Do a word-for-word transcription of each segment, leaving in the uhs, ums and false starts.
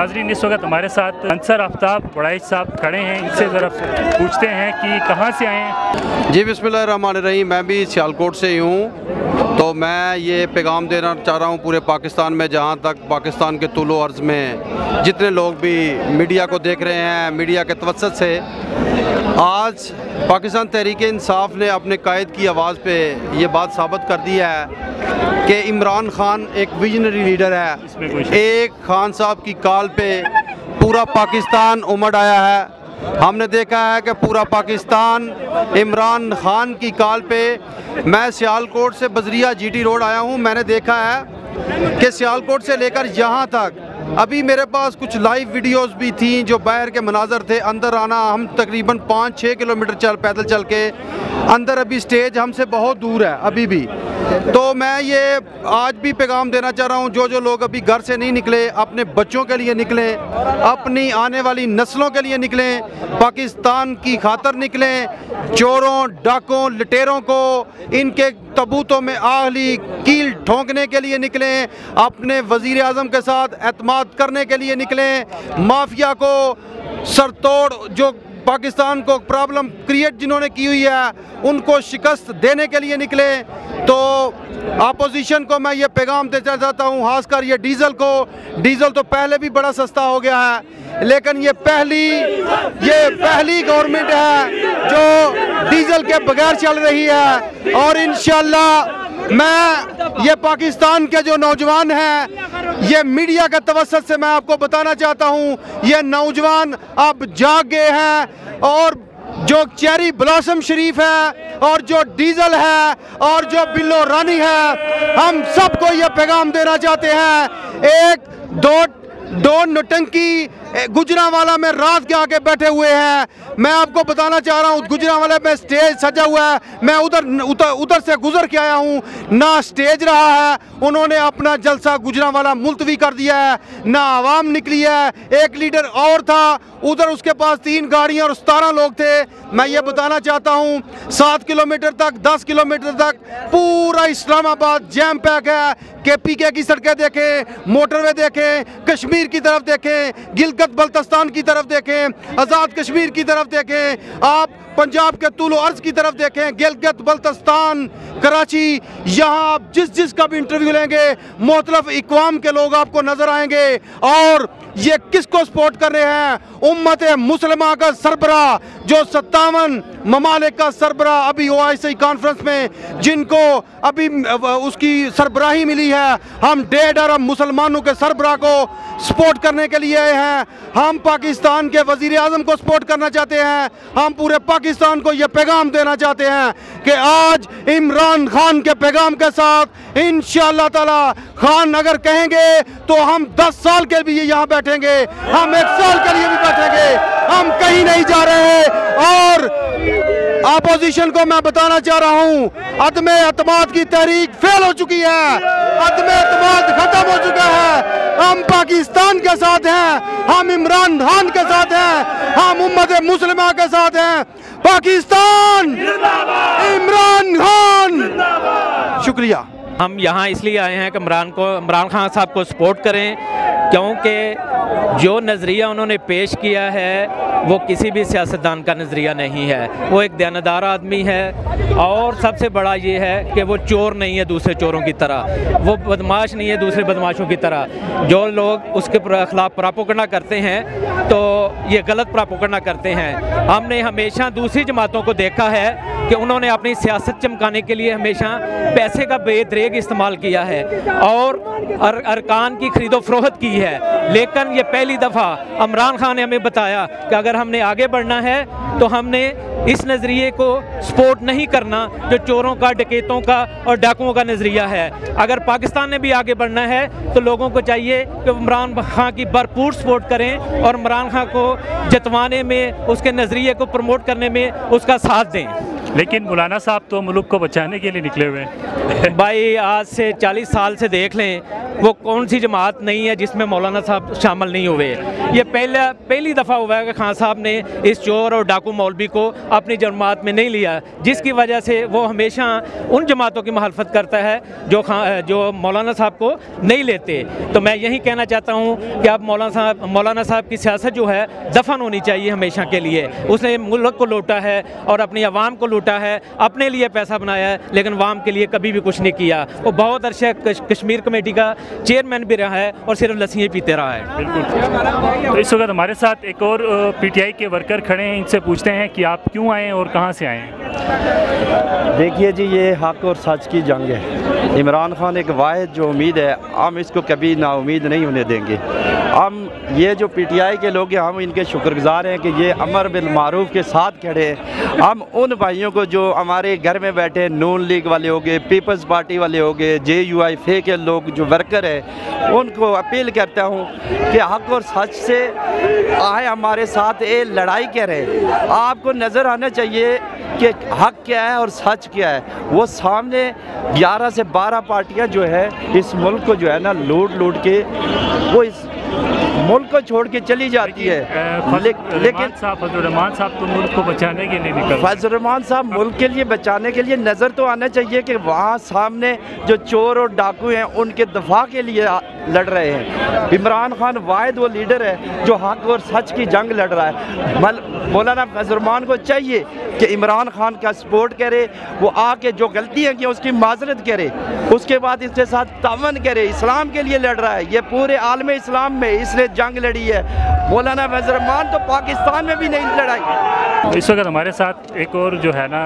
नाजरीन, इस वक्त हमारे साथ अंसर आफ्ताब बड़ाइच साहब खड़े हैं, इनसे ज़रा पूछते हैं कि कहाँ से आए हैं। जी बिस्मिल्लाहिर्रहमानिर्रहीम, मैं भी सियालकोट से ही हूँ। तो मैं ये पैगाम देना चाह रहा हूँ पूरे पाकिस्तान में, जहाँ तक पाकिस्तान के तुलो अर्ज़ में जितने लोग भी मीडिया को देख रहे हैं, मीडिया के तवस्सुत से आज पाकिस्तान तहरीक इंसाफ ने अपने कायद की आवाज़ पे ये बात साबित कर दी है कि इमरान खान एक विजनरी लीडर है। एक खान साहब की काल पे पूरा पाकिस्तान उमड़ आया है। हमने देखा है कि पूरा पाकिस्तान इमरान खान की काल पे, मैं सियालकोट से बजरिया जीटी रोड आया हूँ, मैंने देखा है कि सियालकोट से लेकर यहाँ तक अभी मेरे पास कुछ लाइव वीडियोस भी थी जो बाहर के मनाजर थे। अंदर आना, हम तकरीबन पाँच छः किलोमीटर चल पैदल चल के, अंदर अभी स्टेज हमसे बहुत दूर है अभी भी। तो मैं ये आज भी पैगाम देना चाह रहा हूँ, जो जो लोग अभी घर से नहीं निकले, अपने बच्चों के लिए निकलें, अपनी आने वाली नस्लों के लिए निकलें, पाकिस्तान की खातर निकलें। चोरों, डाकों, लुटेरों को इनके तबूतों में आहली कील ठोंकने के लिए निकलें, अपने वजीर आज़म के साथ एतमाद करने के लिए निकलें, माफिया को सरतोड़ जो पाकिस्तान को प्रॉब्लम क्रिएट जिन्होंने की हुई है उनको शिकस्त देने के लिए निकले। तो अपोजिशन को मैं ये पैगाम देना चाहता हूँ, खासकर ये डीजल को, डीजल तो पहले भी बड़ा सस्ता हो गया है, लेकिन ये पहली ये पहली गवर्नमेंट है जो डीजल के बगैर चल रही है। और इंशाल्लाह मैं ये पाकिस्तान के जो नौजवान हैं, ये मीडिया के तवस्सुत से मैं आपको बताना चाहता हूँ, ये नौजवान अब जाग गए हैं। और जो चेरी ब्लॉसम शरीफ है, और जो डीजल है, और जो बिल्लो रानी है, हम सबको ये पैगाम देना चाहते हैं, एक दो दो नौटंकी गुजरांवाला में रात के आके बैठे हुए हैं। मैं आपको बताना चाह रहा हूँ, गुजरांवाला में स्टेज सजा हुआ है, मैं उधर उधर उधर से गुजर के आया हूँ, ना स्टेज रहा है, उन्होंने अपना जलसा गुजरांवाला मुलतवी कर दिया है, ना आवाम निकली है। एक लीडर और था उधर, उसके पास तीन गाड़ियाँ और सतारह लोग थे। मैं ये बताना चाहता हूँ, सात किलोमीटर तक, दस किलोमीटर तक पूरा इस्लामाबाद जैम पैक है। केपीके की सड़कें देखें, मोटरवे देखें, कश्मीर की तरफ देखें, गिल बल्तिस्तान की तरफ देखें, आज़ाद कश्मीर की तरफ देखें, आप पंजाब के तूलो अर्ज की तरफ देखें, गिलगित बल्तिस्तान, कराची, यहाँ आप जिस जिस का भी इंटरव्यू लेंगे मुख्तलिफ इक़वाम के लोग आपको नजर आएंगे। और ये किसको सपोर्ट कर रहे हैं? उम्मत मुसलमा का सरबरा, जो सत्तावन ममालिक का सरबरा, अभी ओ आई सी कॉन्फ्रेंस में जिनको अभी उसकी सरबराही मिली है, हम डेढ़ अरब मुसलमानों के सरबरा को सपोर्ट करने के लिए आए हैं। हम पाकिस्तान के वजीर आज़म को सपोर्ट करना चाहते हैं, हम पूरे पाकिस्तान को ये पैगाम देना चाहते हैं कि आज इमरान खान के पैगाम के साथ इंशाअल्लाह ताला, खान अगर कहेंगे तो हम दस साल के लिए यहाँ बैठेंगे, हम एक साल के लिए भी बैठेंगे, हम कहीं नहीं जा रहे। और अपोजिशन को मैं बताना चाह रहा हूँ, अदमे एतमाद की तहरीक फेल हो चुकी है, अदमे एतमाद खत्म हो चुका है। हम पाकिस्तान के साथ हैं, हम इमरान खान के साथ हैं, हम उम्मत मुस्लिमा के साथ हैं। पाकिस्तान जिंदाबाद, इमरान खान जिंदाबाद। शुक्रिया। हम यहाँ इसलिए आए हैं कि इमरान को इमरान खान साहब को सपोर्ट करें, क्योंकि जो नज़रिया उन्होंने पेश किया है वो किसी भी सियासतदान का नज़रिया नहीं है। वो एक दयानतदार आदमी है, और सबसे बड़ा ये है कि वो चोर नहीं है दूसरे चोरों की तरह, वो बदमाश नहीं है दूसरे बदमाशों की तरह। जो लोग उसके खिलाफ प्रॉपोगेंडा करते हैं तो ये गलत प्रॉपोगेंडा करते हैं। हमने हमेशा दूसरी जमातों को देखा है कि उन्होंने अपनी सियासत चमकाने के लिए हमेशा पैसे का बेदरेग इस्तेमाल किया है और अर, अरकान की खरीदो फरोख्त की है। लेकिन ये पहली दफ़ा इमरान खान ने हमें बताया कि अगर हमने आगे बढ़ना है तो हमने इस नज़रिए को सपोर्ट नहीं करना जो चोरों का, डकैतों का और डाकुओं का नज़रिया है। अगर पाकिस्तान ने भी आगे बढ़ना है तो लोगों को चाहिए कि इमरान खान की भरपूर सपोर्ट करें और इमरान खान को जतवाने में, उसके नज़रिए को प्रमोट करने में उसका साथ दें। लेकिन मौलाना साहब तो मुल्क को बचाने के लिए निकले हुए हैं। भाई आज से चालीस साल से देख लें वो कौन सी जमात नहीं है जिसमें मौलाना साहब शामिल नहीं हुए। ये पहला पहली दफ़ा हुआ है कि खान साहब ने इस चोर और डाकू मौलवी को अपनी जमात में नहीं लिया, जिसकी वजह से वो हमेशा उन जमातों की मुखालफत करता है जो खान जो मौलाना साहब को नहीं लेते। तो मैं यही कहना चाहता हूँ कि अब मौलाना साहब मौलाना साहब की सियासत जो है दफन होनी चाहिए हमेशा के लिए। उसने मुल्क को लूटा है और अपनी आवाम को लूटा है, अपने लिए पैसा बनाया है लेकिन आवाम के लिए कभी भी कुछ नहीं किया। वो बहुत अरसे कश्मीर कमेटी का चेयरमैन भी रहा है और सिर्फ लस्सियाँ पीते रहा है। बिल्कुल। तो इस वक्त हमारे साथ एक और पीटीआई के वर्कर खड़े हैं, इनसे पूछते हैं कि आप क्यों आए और कहाँ से आए हैं। देखिए जी, ये हक और सच की जंग है। इमरान खान एक वाहिद जो उम्मीद है, हम इसको कभी नाउमीद नहीं होने देंगे। हम ये जो पीटीआई के लोग हैं, हम इनके शुक्रगुजार हैं कि ये अमर बिल मारूफ के साथ खड़े हैं। हम उन भाइयों को जो हमारे घर में बैठे नून लीग वाले हो गए, पीपल्स पार्टी वाले हो गए, जे यू आई फे के लोग जो वर्कर हैं, उनको अपील करता हूँ कि हक और सच से आए हमारे साथ, ये लड़ाई क्या रहे। आपको नज़र आना चाहिए कि हक क्या है और सच क्या है। वो सामने ग्यारह से बारह पार्टियाँ जो है इस मुल्क को जो है ना लूट लूट के वो इस मुल्क को छोड़ के चली जाती है। ले, लेकिन फजलुर रहमान साहब तो मुल्क को बचाने के लिए निकले। फजलुर रहमान साहब मुल्क के लिए बचाने के लिए नज़र तो आना चाहिए कि वहाँ सामने जो चोर और डाकू हैं उनके दफा के लिए लड़ रहे हैं। इमरान खान वाहिद वो लीडर है जो हक और सच की जंग लड़ रहा है। मौलाना फजलुर रहमान को चाहिए कि इमरान खान का सपोर्ट करे, वो आके जो गलतियाँ की उसकी माजरत करे, उसके बाद इसके साथ तावन करे। इस्लाम के लिए लड़ रहा है, ये पूरे आलम इस्लाम में इसने जंग लड़ी है। मौलाना फजलुर रहमान तो पाकिस्तान में भी नहीं लड़ाई। इस वक्त हमारे साथ एक और जो है ना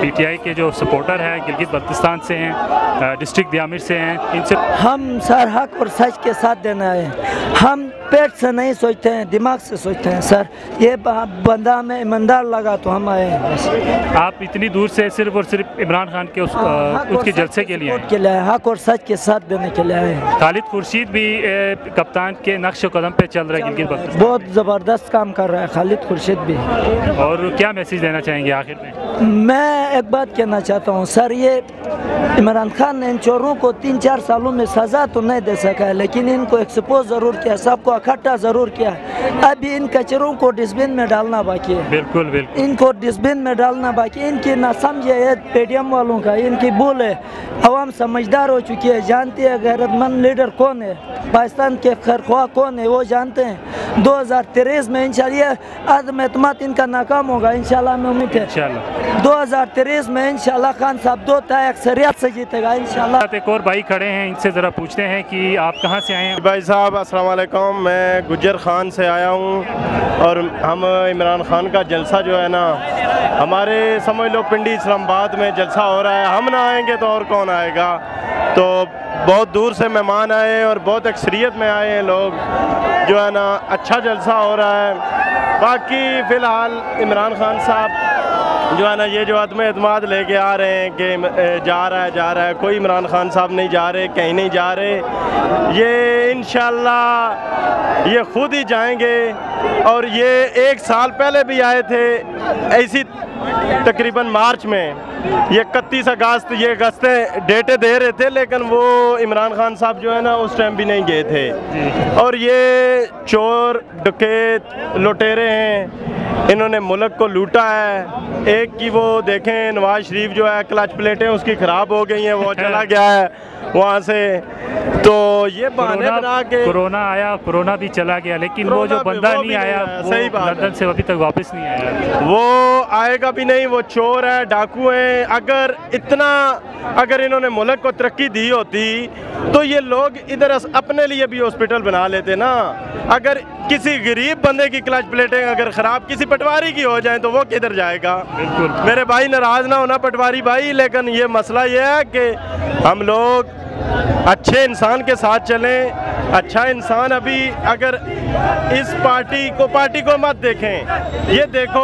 पीटीआई के जो सपोर्टर हैं, गिलगित बल्तिस्तान से हैं, डिस्ट्रिक्ट दियामिर से हैं, इनसे। हम सर हक और सच के साथ देना है। हम पेट से नहीं सोचते हैं, दिमाग से सोचते हैं सर। ये बंदा में ईमानदार लगा तो हम आए हैं। आप इतनी दूर से सिर्फ और सिर्फ इमरान खान के उस, आ, उसके जलसे के लिए के लिए हक और सच के साथ देने के लिए आए हैं। खालिद खुर्शीद भी कप्तान के नक्श कदम पे चल रहा है, बहुत ज़बरदस्त काम कर रहा है खालिद खुर्शीद भी। और क्या मैसेज देना चाहेंगे आखिर में? मैं एक बात कहना चाहता हूँ सर, ये इमरान खान ने इन चोरों को तीन चार सालों में सज़ा तो नहीं दे सका है, लेकिन इनको एक्सपोज ज़रूर किया, सबको इकट्ठा ज़रूर किया। अभी इन कचरों को डस्टबिन में डालना बाकी है। बिल्कुल बिल्कुल, इनको डस्टबिन में डालना बाकी। इनकी नासमझी है पेटीएम वालों का, इनकी भूल है। आवाम समझदार हो चुकी है, जानती है गैरतमंद लीडर कौन है, पाकिस्तान के खैरख्वाह कौन है, वो जानते हैं। दो हज़ार तेईस में इंशाल्लाह अदम एतमाद इनका नाकाम होगा, इंशाल्लाह में उम्मीद है। दो हज़ार तेईस में इंशाल्लाह खान साहब दो तय अक्सरियत से जीतेगा इंशाल्लाह। एक और भाई खड़े हैं, इनसे ज़रा पूछते हैं कि आप कहाँ से आए हैं। भाई साहब अस्सलाम वालेकुम, मैं गुज्जर खान से आया हूँ और हम इमरान खान का जलसा जो है ना हमारे समझ लो पिंडी इस्लामाबाद में जलसा हो रहा है। हम ना आएँगे तो और कौन आएगा। तो बहुत दूर से मेहमान आए और बहुत अक्सरियत में आए हैं लोग जो है ना। अच्छा जलसा हो रहा है। बाकी फ़िलहाल इमरान खान साहब जो है ना ये जो अदम एतमाद लेके आ रहे हैं कि जा रहा है जा रहा है कोई इमरान खान साहब नहीं जा रहे, कहीं नहीं जा रहे। ये इंशाल्लाह ये खुद ही जाएंगे। और ये एक साल पहले भी आए थे ऐसी तकरीबन मार्च में, ये इकतीस अगस्त ये अगस्त डेटे दे रहे थे, लेकिन वो इमरान खान साहब जो है ना उस टाइम भी नहीं गए थे। और ये चोर डकैत लुटेरे हैं, इन्होंने मुल्क को लूटा है। एक की वो देखें नवाज शरीफ जो है क्लच प्लेटें उसकी ख़राब हो गई हैं, वो चला गया है वहाँ से। तो ये बहाने बना के कोरोना आया, कोरोना भी चला गया, लेकिन वो जो बंदा वो नहीं आया, आया। सही बात, लंदन से अभी तक वापस नहीं आया। वो आएगा भी नहीं, वो चोर है, डाकू है। अगर इतना अगर इन्होंने मुल्क को तरक्की दी होती तो ये लोग इधर अपने लिए भी हॉस्पिटल बना लेते ना। अगर किसी गरीब बंदे की क्लच प्लेटें अगर ख़राब किसी पटवारी की हो जाए तो वो किधर जाएगा। बिल्कुल मेरे भाई नाराज़ ना होना पटवारी भाई, लेकिन ये मसला ये है कि हम लोग अच्छे इंसान के साथ चलें। अच्छा इंसान अभी अगर इस पार्टी को पार्टी को मत देखें, ये देखो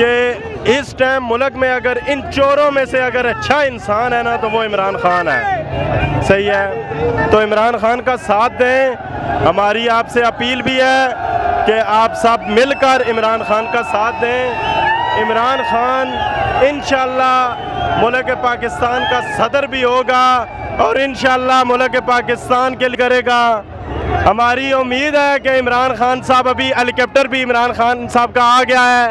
कि इस टाइम मुल्क में अगर इन चोरों में से अगर अच्छा इंसान है ना तो वो इमरान खान है। सही है। तो इमरान खान का साथ दें। हमारी आपसे अपील भी है कि आप सब मिलकर इमरान खान का साथ दें। इमरान खान इंशाअल्लाह मुल्क पाकिस्तान का सदर भी होगा और इंशाअल्लाह मुल्क पाकिस्तान के लिए करेगा। हमारी उम्मीद है कि इमरान खान साहब, अभी हेलीकॉप्टर भी इमरान खान साहब का आ गया है,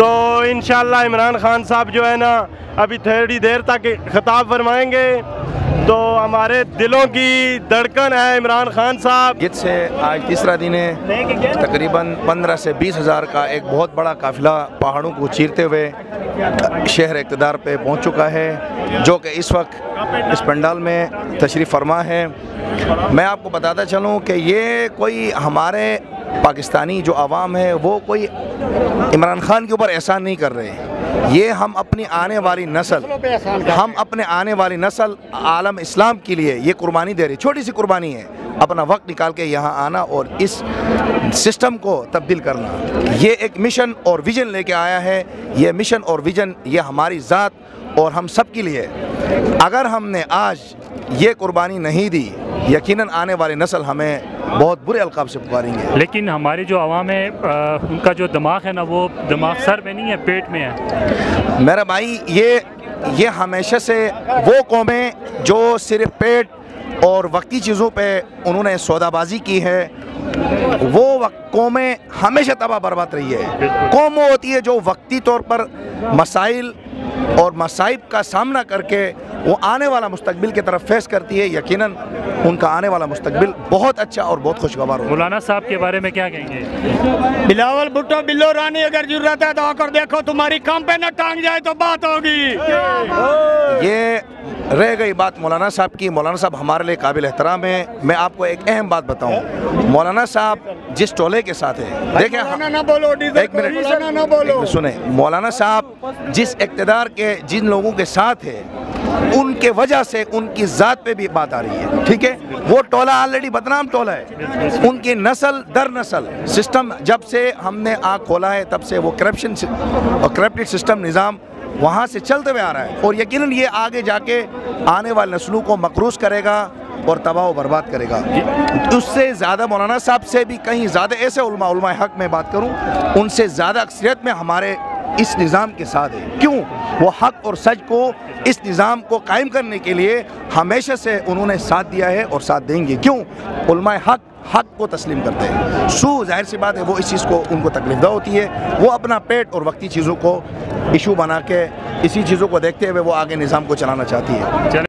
तो इंशाअल्लाह इमरान खान साहब जो है ना अभी थोड़ी देर तक खिताब फरमाएंगे। तो हमारे दिलों की धड़कन है इमरान खान साहब। गिलगित से आज तीसरा दिन है, तकरीबन पंद्रह से बीस हज़ार का एक बहुत बड़ा काफिला पहाड़ों को चीरते हुए शहर इक़्तिदार पे पहुंच चुका है, जो कि इस वक्त इस पंडाल में तशरीफ़ फरमा है। मैं आपको बताता चलूं कि ये कोई हमारे पाकिस्तानी जो आवाम है वो कोई इमरान खान के ऊपर एहसान नहीं कर रहे हैं, ये हम अपनी आने वाली नस्ल हम अपने आने वाली नस्ल आलम इस्लाम के लिए ये कुर्बानी दे रही, छोटी सी कुर्बानी है, अपना वक्त निकाल के यहाँ आना और इस सिस्टम को तब्दील करना। ये एक मिशन और विजन लेके आया है, ये मिशन और विजन ये हमारी ज़ात और हम सब के लिए। अगर हमने आज ये कुर्बानी नहीं दी, यकीनन आने वाली नस्ल हमें बहुत बुरे अलकाब से पुकारेंगे। लेकिन हमारे जो आवाम है उनका जो दिमाग है ना, वो दिमाग सर में नहीं है, पेट में है मेरा भाई। ये ये हमेशा से वो कौमें जो सिर्फ पेट और वक्ती चीज़ों पे उन्होंने सौदाबाजी की है, वो कौमें हमेशा तबाह बर्बाद रही है। कौम वो होती है जो वक्ती तौर पर मसाइल और मसाइब का सामना करके वो आने वाला मुस्तकबिल की तरफ फेस करती है। यकीनन उनका आने वाला मुस्तकबिल बहुत अच्छा और बहुत खुशगवार होगा। मौलाना साहब के बारे में क्या कहेंगे? बिलावल भुट्टो, बिल्लो रानी, अगर जरूरत है तो आकर देखो, तुम्हारी काम पे न टांग जाए तो बात होगी। ये रह गई बात मौलाना साहब की। मौलाना साहब हमारे लिए काबिल एहतराम है। मैं आपको एक अहम बात बताऊं, मौलाना साहब जिस टोले के साथ है, देखें हम... ना बोलो, एक मिनट सुने, मौलाना साहब जिस इक़्तिदार के जिन लोगों के साथ है उनके वजह से उनकी ज़ात पे भी बात आ रही है, ठीक है। वो टोला ऑलरेडी बदनाम टोला है, उनकी नस्ल दर नस्ल सिस्टम, जब से हमने आँख खोला है तब से वो करप्शन और करप्टेड सिस्टम निज़ाम वहाँ से चलते हुए आ रहा है, और यकीनन ये आगे जाके आने वाले नस्लों को मकरूज़ करेगा और तबाह बर्बाद करेगा। उससे ज़्यादा मौलाना साहब से भी कहीं ज़्यादा ऐसे उलमा, उलमा-ए-हक में बात करूँ, उनसे ज़्यादा अक्सरियत में हमारे इस निज़ाम के साथ है। क्यों? वो हक और सच को, इस निज़ाम को कायम करने के लिए हमेशा से उन्होंने साथ दिया है और साथ देंगे। क्यों? उलमाए हक हक को तस्लीम करते हैं। सो जाहिर सी बात है वो इस चीज़ को उनको तकलीफ दा होती है, वो अपना पेट और वक्ती चीज़ों को इशू बना के इसी चीज़ों को देखते हुए वो आगे निज़ाम को चलाना चाहती है।